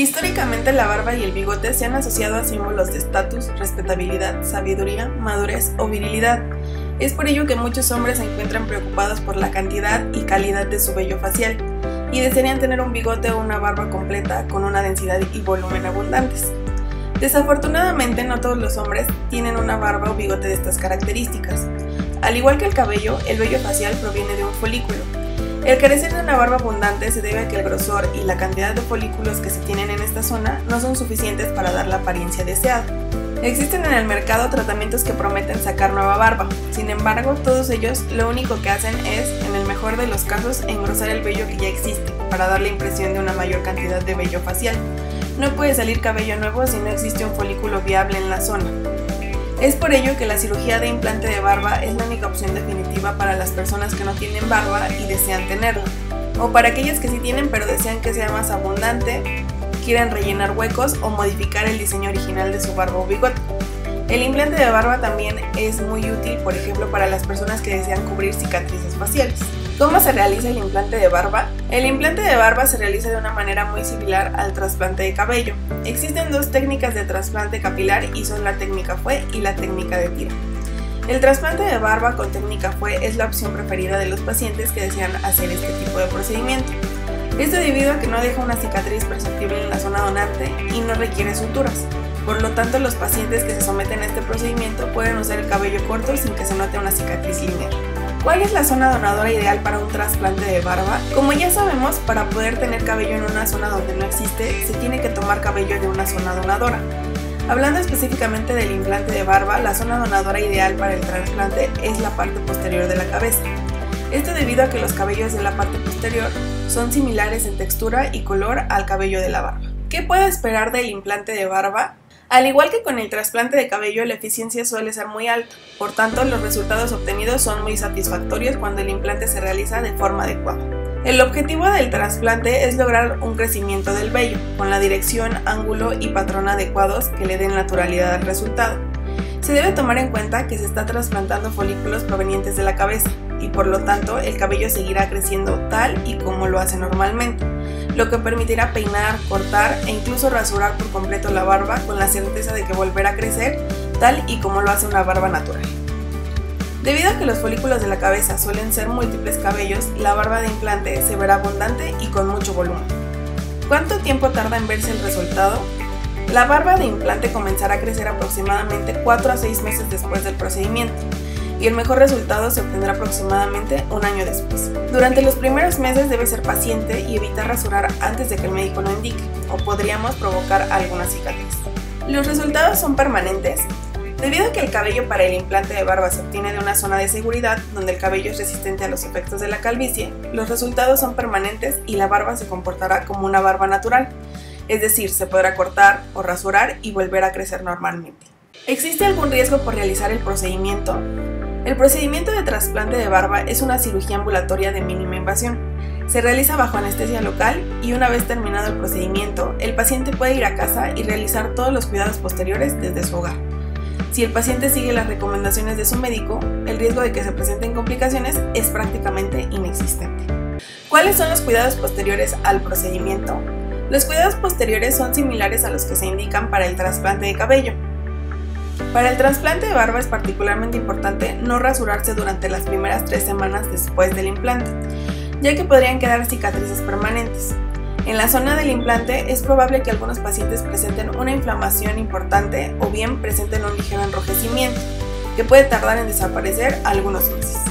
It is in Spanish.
Históricamente la barba y el bigote se han asociado a símbolos de estatus, respetabilidad, sabiduría, madurez o virilidad. Es por ello que muchos hombres se encuentran preocupados por la cantidad y calidad de su vello facial y desearían tener un bigote o una barba completa con una densidad y volumen abundantes. Desafortunadamente no todos los hombres tienen una barba o bigote de estas características. Al igual que el cabello, el vello facial proviene de un folículo. El carecer de una barba abundante se debe a que el grosor y la cantidad de folículos que se tienen en esta zona no son suficientes para dar la apariencia deseada. Existen en el mercado tratamientos que prometen sacar nueva barba, sin embargo todos ellos lo único que hacen es, en el mejor de los casos, engrosar el vello que ya existe, para dar la impresión de una mayor cantidad de vello facial. No puede salir cabello nuevo si no existe un folículo viable en la zona. Es por ello que la cirugía de implante de barba es la única opción definitiva para las personas que no tienen barba y desean tenerla, o para aquellas que sí tienen pero desean que sea más abundante, quieran rellenar huecos o modificar el diseño original de su barba o bigote. El implante de barba también es muy útil, por ejemplo, para las personas que desean cubrir cicatrices faciales. ¿Cómo se realiza el implante de barba? El implante de barba se realiza de una manera muy similar al trasplante de cabello. Existen dos técnicas de trasplante capilar y son la técnica fue y la técnica de tira. El trasplante de barba con técnica fue es la opción preferida de los pacientes que desean hacer este tipo de procedimiento. Esto debido a que no deja una cicatriz perceptible en la zona donante y no requiere suturas. Por lo tanto, los pacientes que se someten a este procedimiento pueden usar el cabello corto sin que se note una cicatriz lineal. ¿Cuál es la zona donadora ideal para un trasplante de barba? Como ya sabemos, para poder tener cabello en una zona donde no existe, se tiene que tomar cabello de una zona donadora. Hablando específicamente del implante de barba, la zona donadora ideal para el trasplante es la parte posterior de la cabeza. Esto debido a que los cabellos de la parte posterior son similares en textura y color al cabello de la barba. ¿Qué puedo esperar del implante de barba? Al igual que con el trasplante de cabello, la eficiencia suele ser muy alta, por tanto los resultados obtenidos son muy satisfactorios cuando el implante se realiza de forma adecuada. El objetivo del trasplante es lograr un crecimiento del vello, con la dirección, ángulo y patrón adecuados que le den naturalidad al resultado. Se debe tomar en cuenta que se está trasplantando folículos provenientes de la cabeza, y por lo tanto el cabello seguirá creciendo tal y como lo hace normalmente, lo que permitirá peinar, cortar e incluso rasurar por completo la barba con la certeza de que volverá a crecer tal y como lo hace una barba natural. Debido a que los folículos de la cabeza suelen ser múltiples cabellos, la barba de implante se verá abundante y con mucho volumen. ¿Cuánto tiempo tarda en verse el resultado? La barba de implante comenzará a crecer aproximadamente 4 a 6 meses después del procedimiento, y el mejor resultado se obtendrá aproximadamente un año después. Durante los primeros meses debe ser paciente y evitar rasurar antes de que el médico lo indique, o podríamos provocar alguna cicatriz. ¿Los resultados son permanentes? Debido a que el cabello para el implante de barba se obtiene de una zona de seguridad donde el cabello es resistente a los efectos de la calvicie, los resultados son permanentes y la barba se comportará como una barba natural, es decir, se podrá cortar o rasurar y volver a crecer normalmente. ¿Existe algún riesgo por realizar el procedimiento? El procedimiento de trasplante de barba es una cirugía ambulatoria de mínima invasión. Se realiza bajo anestesia local y una vez terminado el procedimiento, el paciente puede ir a casa y realizar todos los cuidados posteriores desde su hogar. Si el paciente sigue las recomendaciones de su médico, el riesgo de que se presenten complicaciones es prácticamente inexistente. ¿Cuáles son los cuidados posteriores al procedimiento? Los cuidados posteriores son similares a los que se indican para el trasplante de cabello. Para el trasplante de barba es particularmente importante no rasurarse durante las primeras 3 semanas después del implante, ya que podrían quedar cicatrices permanentes. En la zona del implante es probable que algunos pacientes presenten una inflamación importante o bien presenten un ligero enrojecimiento, que puede tardar en desaparecer algunos meses.